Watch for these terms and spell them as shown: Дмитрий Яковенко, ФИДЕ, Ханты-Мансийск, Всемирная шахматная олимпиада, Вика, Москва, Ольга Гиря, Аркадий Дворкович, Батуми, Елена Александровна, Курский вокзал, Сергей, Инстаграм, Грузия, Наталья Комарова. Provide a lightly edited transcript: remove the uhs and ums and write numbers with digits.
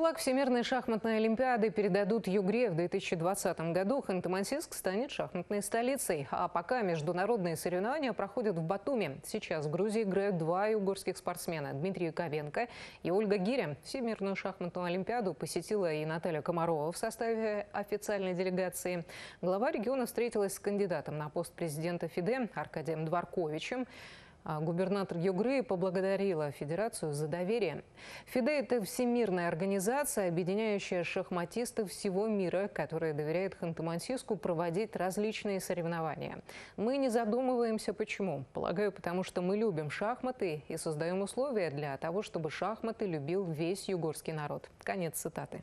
флаг Всемирной шахматной олимпиады передадут Югре в 2020 году. Ханты-Мансийск станет шахматной столицей. А пока международные соревнования проходят в Батуми. Сейчас в Грузии играют два югорских спортсмена – Дмитрий Яковенко и Ольга Гиря. Всемирную шахматную олимпиаду посетила и Наталья Комарова в составе официальной делегации. Глава региона встретилась с кандидатом на пост президента ФИДЕ Аркадием Дворковичем. Губернатор Югры поблагодарила Федерацию за доверие. ФИДЕ – это всемирная организация, объединяющая шахматистов всего мира, которая доверяет Ханты-Мансийску проводить различные соревнования. Мы не задумываемся, почему. Полагаю, потому что мы любим шахматы и создаем условия для того, чтобы шахматы любил весь югорский народ. Конец цитаты.